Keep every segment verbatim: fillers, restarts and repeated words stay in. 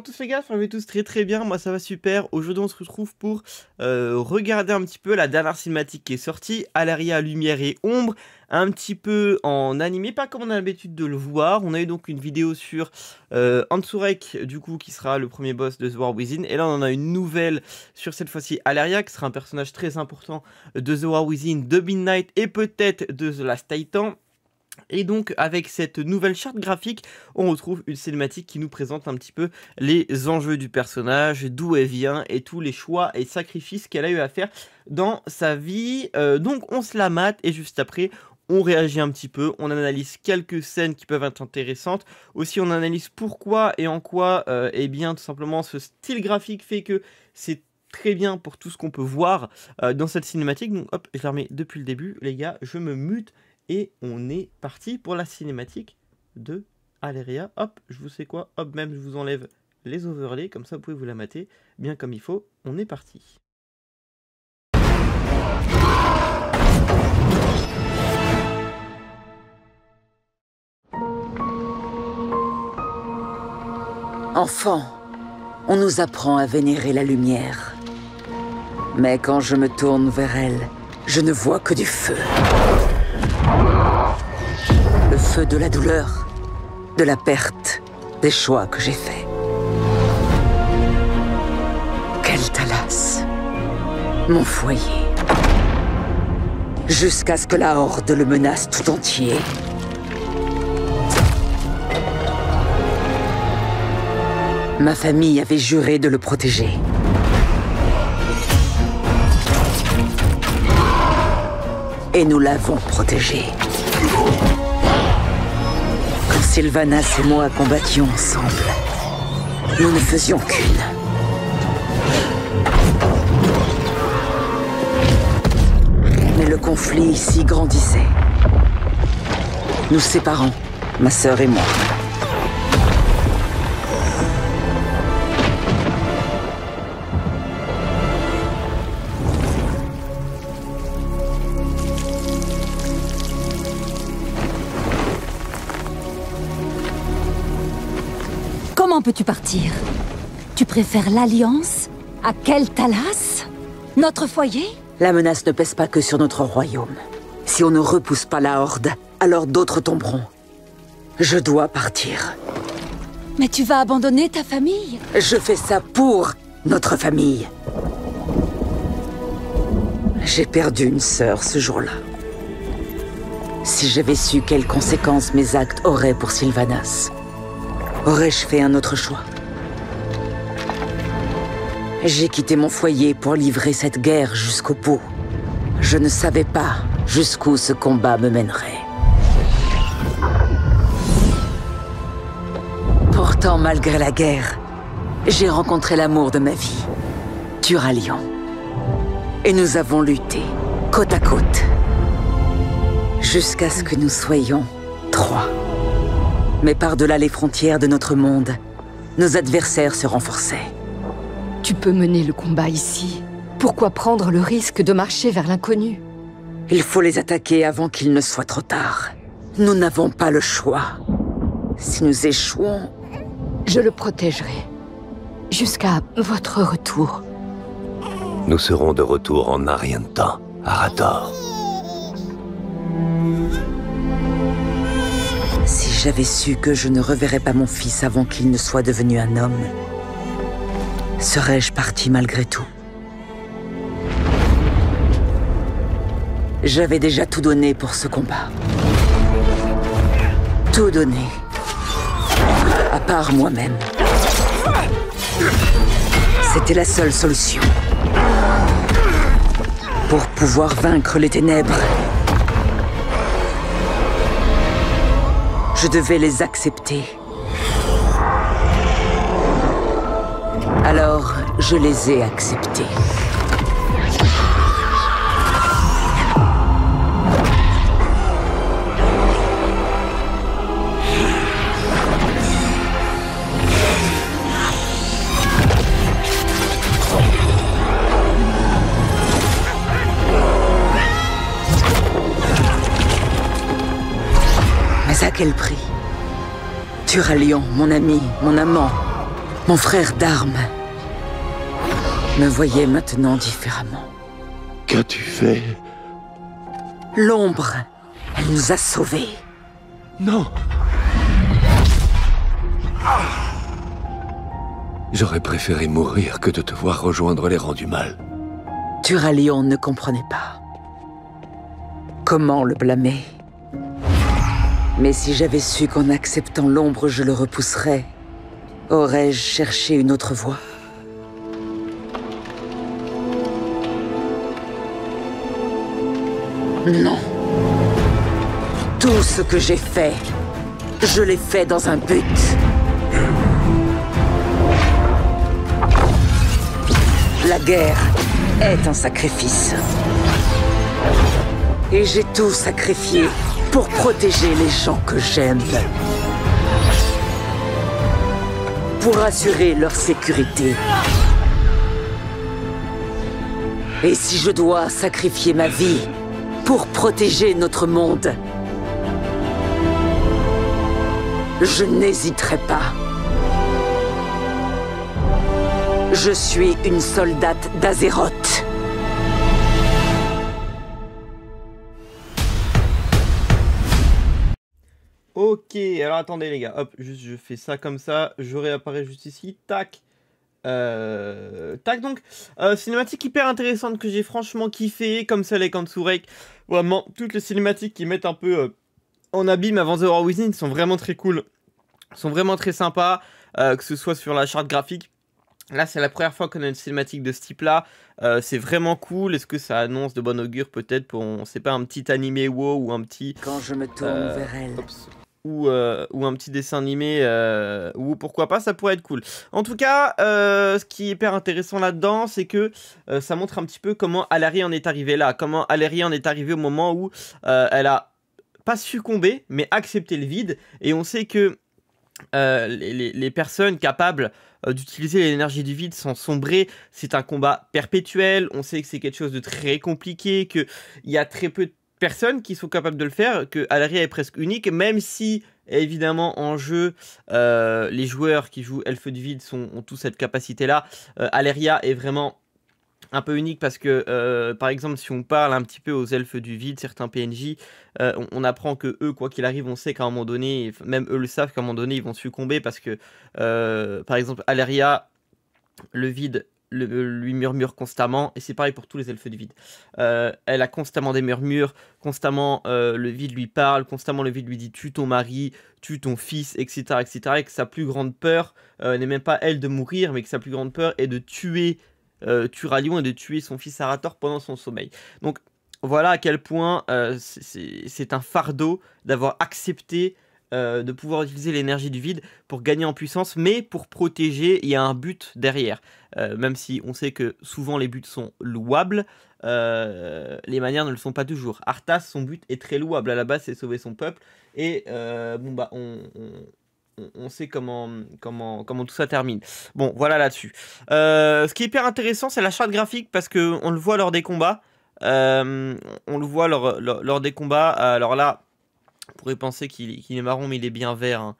Comment tous les gars, vous allez tous très très bien, moi ça va super. Aujourd'hui on se retrouve pour euh, regarder un petit peu la dernière cinématique qui est sortie, Alleria Lumière et Ombre, un petit peu en animé, pas comme on a l'habitude de le voir. On a eu donc une vidéo sur euh, Ansurek, du coup, qui sera le premier boss de The War Within, et là on en a une nouvelle sur cette fois-ci Alleria, qui sera un personnage très important de The War Within, de Midnight et peut-être de The Last Titan. Et donc avec cette nouvelle charte graphique, on retrouve une cinématique qui nous présente un petit peu les enjeux du personnage, d'où elle vient et tous les choix et sacrifices qu'elle a eu à faire dans sa vie. Euh, donc on se la mate et juste après on réagit un petit peu, on analyse quelques scènes qui peuvent être intéressantes. Aussi on analyse pourquoi et en quoi, euh, eh bien tout simplement ce style graphique fait que c'est très bien pour tout ce qu'on peut voir euh, dans cette cinématique. Donc hop, je la remets depuis le début les gars, je me mute. Et on est parti pour la cinématique de Alleria. Hop, je vous sais quoi, hop, même je vous enlève les overlays, comme ça vous pouvez vous la mater bien comme il faut. On est parti. Enfant, on nous apprend à vénérer la lumière. Mais quand je me tourne vers elle, je ne vois que du feu. Le feu de la douleur, de la perte, des choix que j'ai faits. Quel'Thalas, mon foyer. Jusqu'à ce que la Horde le menace tout entier. Ma famille avait juré de le protéger. Et nous l'avons protégé. Quand Sylvanas et moi combattions ensemble, nous ne faisions qu'une. Mais le conflit ici grandissait, nous séparant, ma sœur et moi. Comment peux-tu partir? Tu préfères l'Alliance à Quel'Thalas? Notre foyer? La menace ne pèse pas que sur notre royaume. Si on ne repousse pas la Horde, alors d'autres tomberont. Je dois partir. Mais tu vas abandonner ta famille? Je fais ça pour notre famille. J'ai perdu une sœur ce jour-là. Si j'avais su quelles conséquences mes actes auraient pour Sylvanas, aurais-je fait un autre choix? J'ai quitté mon foyer pour livrer cette guerre jusqu'au bout. Je ne savais pas jusqu'où ce combat me mènerait. Pourtant, malgré la guerre, j'ai rencontré l'amour de ma vie, Turalyon. Et nous avons lutté, côte à côte, jusqu'à ce que nous soyons trois. Mais par-delà les frontières de notre monde, nos adversaires se renforçaient. Tu peux mener le combat ici. Pourquoi prendre le risque de marcher vers l'inconnu? Il faut les attaquer avant qu'il ne soit trop tard. Nous n'avons pas le choix. Si nous échouons... Je le protégerai. Jusqu'à votre retour. Nous serons de retour en un rien de temps, Arator. Si j'avais su que je ne reverrais pas mon fils avant qu'il ne soit devenu un homme, serais-je partie malgré tout? J'avais déjà tout donné pour ce combat. Tout donné. À part moi-même. C'était la seule solution. Pour pouvoir vaincre les ténèbres, je devais les accepter. Alors, je les ai acceptés. À quel prix? Turalyon, mon ami, mon amant, Mon frère d'armes me voyait maintenant différemment. Qu'as-tu fait? L'ombre, elle nous a sauvés. Non. J'aurais préféré mourir que de te voir rejoindre les rangs du mal. Turalyon ne comprenait pas. Comment le blâmer? Mais si j'avais su qu'en acceptant l'ombre, je le repousserais, aurais-je cherché une autre voie? Non. Tout ce que j'ai fait, je l'ai fait dans un but. La guerre est un sacrifice. Et j'ai tout sacrifié pour protéger les gens que j'aime. Pour assurer leur sécurité. Et si je dois sacrifier ma vie pour protéger notre monde, je n'hésiterai pas. Je suis une soldate d'Azeroth. Ok, alors attendez les gars, hop, juste je fais ça comme ça, je réapparais juste ici, tac, euh, tac donc, euh, cinématique hyper intéressante que j'ai franchement kiffé, comme celle avec Ansurek, vraiment, toutes les cinématiques qui mettent un peu euh, en abîme avant The War Within sont vraiment très cool, sont vraiment très sympas, euh, que ce soit sur la charte graphique. Là, c'est la première fois qu'on a une cinématique de ce type-là. Euh, c'est vraiment cool. Est-ce que ça annonce de bon augure, peut-être, pour, on sait pas, un petit animé WoW ou un petit... Quand je me tourne euh, vers elle. Oops, ou, euh, ou un petit dessin animé, euh, ou pourquoi pas, ça pourrait être cool. En tout cas, euh, ce qui est hyper intéressant là-dedans, c'est que euh, ça montre un petit peu comment Alleria en est arrivée là. Comment Alleria en est arrivée au moment où euh, elle a pas succombé, mais accepté le vide. Et on sait que... Euh, les, les, les personnes capables euh, d'utiliser l'énergie du vide sans sombrer, c'est un combat perpétuel. On sait que c'est quelque chose de très compliqué, qu'il y a très peu de personnes qui sont capables de le faire, que Alleria est presque unique, même si évidemment en jeu euh, les joueurs qui jouent Elfe du Vide sont, ont tous cette capacité là. euh, Alleria est vraiment un peu unique parce que euh, par exemple si on parle un petit peu aux elfes du vide, certains P N J, euh, on, on apprend que eux, quoi qu'il arrive, on sait qu'à un moment donné, même eux le savent qu'à un moment donné ils vont succomber, parce que euh, par exemple Alleria, le vide le, lui murmure constamment, et c'est pareil pour tous les elfes du vide. Euh, elle a constamment des murmures, constamment euh, le vide lui parle, constamment le vide lui dit tue ton mari, tue ton fils, etc, etc, et que sa plus grande peur euh, n'est même pas elle de mourir, mais que sa plus grande peur est de tuer Euh, Turalyon et de tuer son fils Arator pendant son sommeil. Donc voilà à quel point euh, c'est un fardeau d'avoir accepté euh, de pouvoir utiliser l'énergie du vide pour gagner en puissance, mais pour protéger, il y a un but derrière. Euh, même si on sait que souvent les buts sont louables, euh, les manières ne le sont pas toujours. Arthas, son but est très louable, à la base c'est sauver son peuple, et euh, bon bah on... on on sait comment, comment, comment tout ça termine. Bon, voilà là-dessus. Euh, ce qui est hyper intéressant, c'est la charte graphique, parce qu'on le voit lors des combats. Euh, on le voit lors, lors, lors des combats. Alors là, on pourrait penser qu'il qu'il est marron, mais il est bien vert. Hein.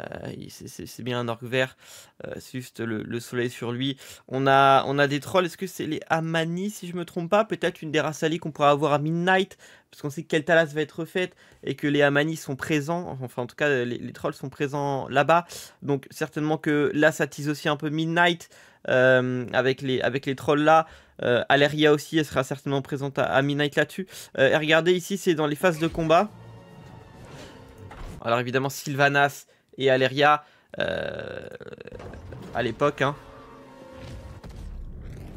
Euh, c'est bien un orc vert. Euh, c'est juste le, le soleil sur lui. On a, on a des trolls. Est-ce que c'est les Amani, si je me trompe pas? Peut-être une des races alliées qu'on pourra avoir à Midnight, parce qu'on sait que Quel'Thalas va être refaite et que les Amani sont présents. Enfin, en tout cas, les, les trolls sont présents là-bas. Donc, certainement que là, ça tease aussi un peu Midnight euh, avec, les, avec les trolls là. Euh, Alleria aussi, elle sera certainement présente à, à Midnight là-dessus. Euh, et regardez ici, c'est dans les phases de combat. Alors, évidemment, Sylvanas et Alleria euh, à l'époque, hein.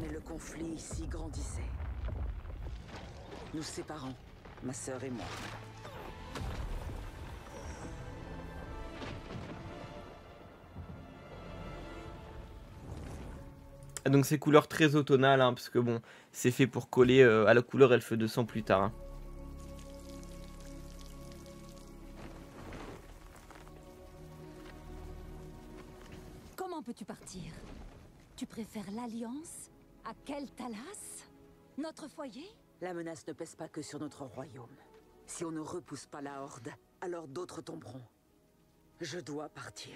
Mais le conflit ici grandissait. Nous séparons, ma sœur et moi. Donc ces couleurs très automnales, hein, parce que bon, c'est fait pour coller euh, à la couleur Elfe de sang plus tard. Hein. Peux-tu partir? Tu préfères l'alliance à Quel'Thalas? Notre foyer? La menace ne pèse pas que sur notre royaume. Si on ne repousse pas la horde, alors d'autres tomberont. Je dois partir.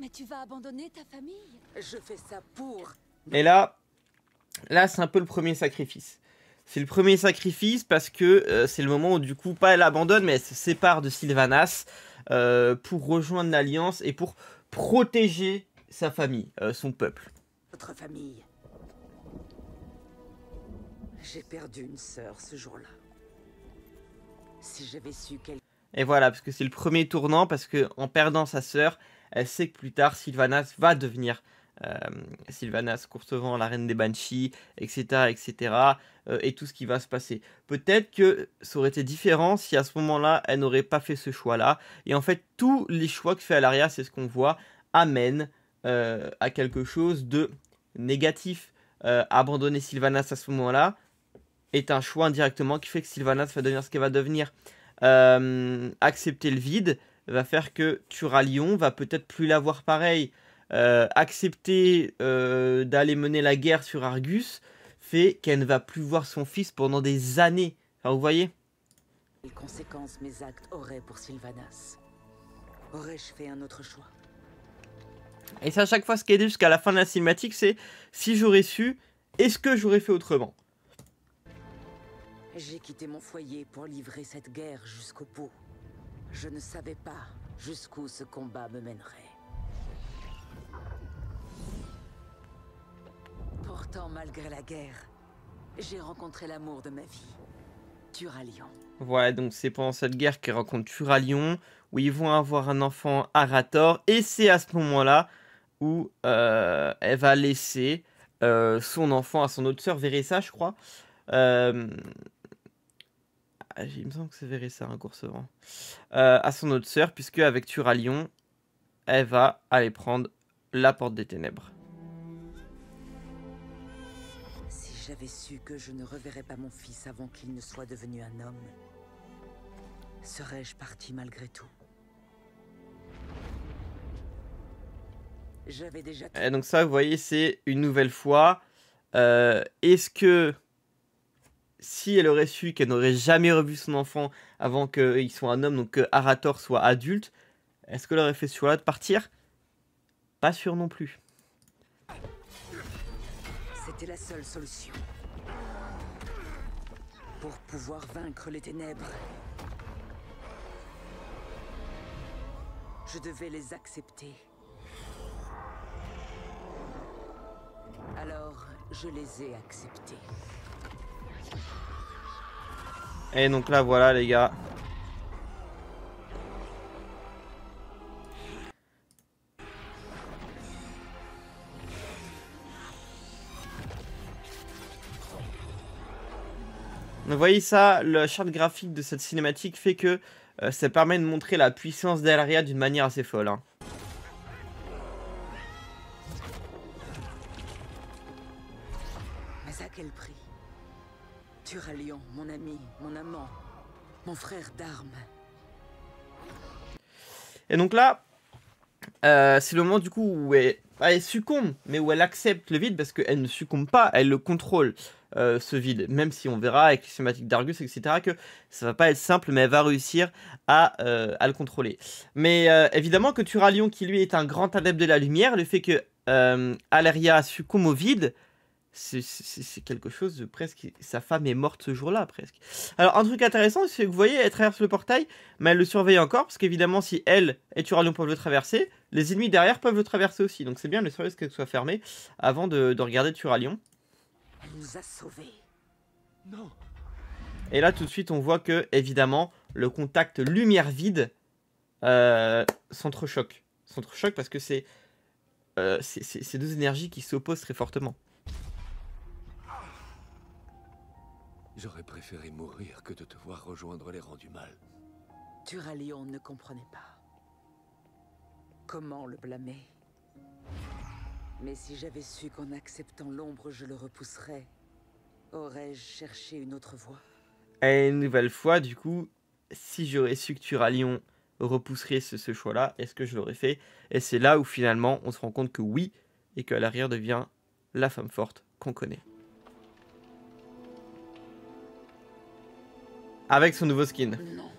Mais tu vas abandonner ta famille? Je fais ça pour... Et là, là c'est un peu le premier sacrifice. C'est le premier sacrifice parce que euh, c'est le moment où du coup, pas elle abandonne, mais elle se sépare de Sylvanas euh, pour rejoindre l'Alliance et pour protéger sa famille, euh, son peuple. Votre famille. J'ai perdu une sœur ce jour-là. Si j'avais su qu'elle... Et voilà, parce que c'est le premier tournant, parce qu'en perdant sa sœur, elle sait que plus tard, Sylvanas va devenir... Euh, Sylvanas Courtevent, la reine des Banshees, etc, etc, euh, et tout ce qui va se passer. Peut-être que ça aurait été différent si à ce moment-là elle n'aurait pas fait ce choix-là. Et en fait tous les choix que fait Alleria, c'est ce qu'on voit, amènent euh, à quelque chose de négatif. euh, Abandonner Sylvanas à ce moment-là est un choix indirectement qui fait que Sylvanas va devenir ce qu'elle va devenir. euh, Accepter le vide va faire que Turalyon va peut-être plus l'avoir pareil. Euh, accepter euh, d'aller mener la guerre sur Argus fait qu'elle ne va plus voir son fils pendant des années. Enfin, vous voyez ? Quelles conséquences mes actes auraient pour Sylvanas ? Aurais-je fait un autre choix ? Et c'est à chaque fois ce qui est dit jusqu'à la fin de la cinématique, c'est si j'aurais su, est-ce que j'aurais fait autrement ? J'ai quitté mon foyer pour livrer cette guerre jusqu'au bout. Je ne savais pas jusqu'où ce combat me mènerait. Pourtant, malgré la guerre, j'ai rencontré l'amour de ma vie, Turalyon. Voilà, donc c'est pendant cette guerre qu'ils rencontrent Turalyon, où ils vont avoir un enfant, Arator, et c'est à ce moment-là où euh, elle va laisser euh, son enfant à son autre sœur, Vérissa, je crois. Euh... Ah, il me semble que c'est Vérissa, un Courtevent. Euh, à son autre sœur, puisque avec Turalyon, elle va aller prendre la Porte des Ténèbres. J'avais su que je ne reverrais pas mon fils avant qu'il ne soit devenu un homme. Serais-je parti malgré tout? J'avais déjà... Et donc ça, vous voyez, c'est une nouvelle fois. Euh, Est-ce que... Si elle aurait su qu'elle n'aurait jamais revu son enfant avant qu'il soit un homme, donc que Arator soit adulte, est-ce qu'elle aurait fait ce choix-là de partir? Pas sûr non plus. C'était la seule solution. Pour pouvoir vaincre les ténèbres, je devais les accepter. Alors, je les ai acceptés. Et donc là, voilà les gars. Vous voyez ça, le charte graphique de cette cinématique fait que euh, ça permet de montrer la puissance d'Alleria d'une manière assez folle. Hein. Mais à quel prix? Turalyon, mon ami, mon amant, mon frère d'armes. Et donc là, euh, c'est le moment du coup où elle, elle succombe, mais où elle accepte le vide parce qu'elle ne succombe pas, elle le contrôle. Euh, ce vide, même si on verra avec les cinématiques d'Argus, et cetera, que ça va pas être simple, mais elle va réussir à, euh, à le contrôler. Mais euh, évidemment que Turalyon, qui lui est un grand adepte de la lumière, le fait que euh, Alleria succombe au vide, c'est quelque chose de presque... Sa femme est morte ce jour-là, presque. Alors, un truc intéressant, c'est que vous voyez, elle traverse le portail, mais elle le surveille encore, parce qu'évidemment, si elle et Turalyon peuvent le traverser, les ennemis derrière peuvent le traverser aussi. Donc c'est bien de surveiller qu'elle soit fermée avant de, de regarder Turalyon. Elle nous a sauvés. Non. Et là tout de suite on voit que évidemment le contact lumière vide euh, s'entrechoque. S'entrechoque parce que c'est euh, ces deux énergies qui s'opposent très fortement. J'aurais préféré mourir que de te voir rejoindre les rangs du mal. Turalyon ne comprenait pas. Comment le blâmer ? Mais si j'avais su qu'en acceptant l'ombre, je le repousserais, aurais-je cherché une autre voie? Et une nouvelle fois, du coup, si j'aurais su que Turalyon repousserait ce, ce choix-là, est-ce que je l'aurais fait? Et c'est là où finalement, on se rend compte que oui, et que Alleria devient la femme forte qu'on connaît. Avec son nouveau skin. Non.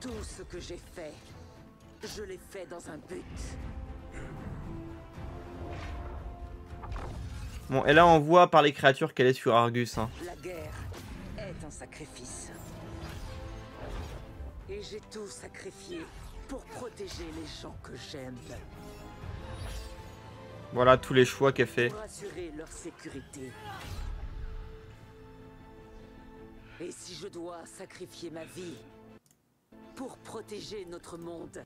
Tout ce que j'ai fait, Je l'ai fait dans un but. Bon, et là on voit par les créatures qu'elle est sur Argus. Hein. La guerre est un sacrifice. Et j'ai tout sacrifié pour protéger les gens que j'aime. Voilà tous les choix qu'elle fait. Pour assurer leur sécurité. Et si je dois sacrifier ma vie pour protéger notre monde.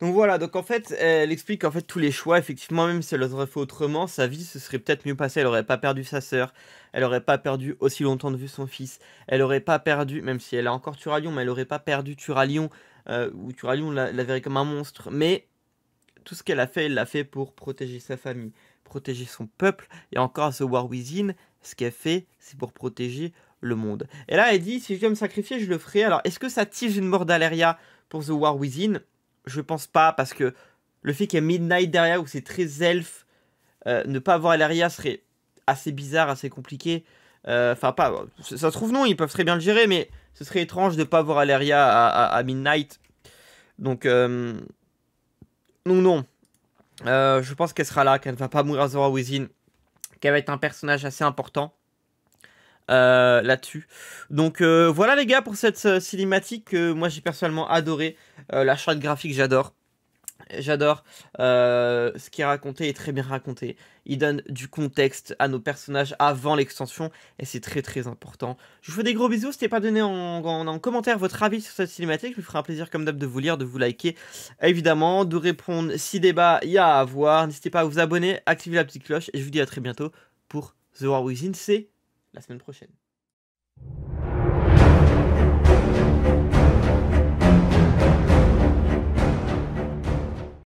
Donc voilà, donc en fait, elle explique qu'en fait tous les choix, effectivement, même si elle aurait fait autrement, sa vie se serait peut-être mieux passée. Elle n'aurait pas perdu sa sœur, elle n'aurait pas perdu aussi longtemps de vue son fils, elle n'aurait pas perdu, même si elle a encore Turalyon, mais elle n'aurait pas perdu Turalyon, euh, ou Turalyon la, la verrait comme un monstre. Mais tout ce qu'elle a fait, elle l'a fait pour protéger sa famille, protéger son peuple, et encore The War Within, ce qu'elle fait, c'est pour protéger le monde. Et là, elle dit, si je dois me sacrifier, je le ferai. Alors, est-ce que ça tisse une mort d'Alleria pour The War Within? Je pense pas, parce que le fait qu'il y ait Midnight derrière, où c'est très elfe, euh, ne pas avoir Alleria serait assez bizarre, assez compliqué. Enfin, euh, pas... Ça se trouve, non, ils peuvent très bien le gérer, mais ce serait étrange de ne pas avoir Alleria à, à, à Midnight. Donc, euh, non, non. Euh, je pense qu'elle sera là, qu'elle ne va pas mourir à The War Within, qu'elle va être un personnage assez important. Euh, là-dessus. Donc euh, voilà les gars pour cette euh, cinématique que euh, moi j'ai personnellement adoré. Euh, la charte graphique j'adore. J'adore. Euh, ce qui est raconté est très bien raconté. Il donne du contexte à nos personnages avant l'extension et c'est très très important. Je vous fais des gros bisous. N'hésitez pas à donner en, en, en commentaire votre avis sur cette cinématique. Je me ferai un plaisir comme d'hab de vous lire, de vous liker évidemment, de répondre si débat il y a à avoir. N'hésitez pas à vous abonner, activer la petite cloche et je vous dis à très bientôt pour The War Within. C'est la semaine prochaine.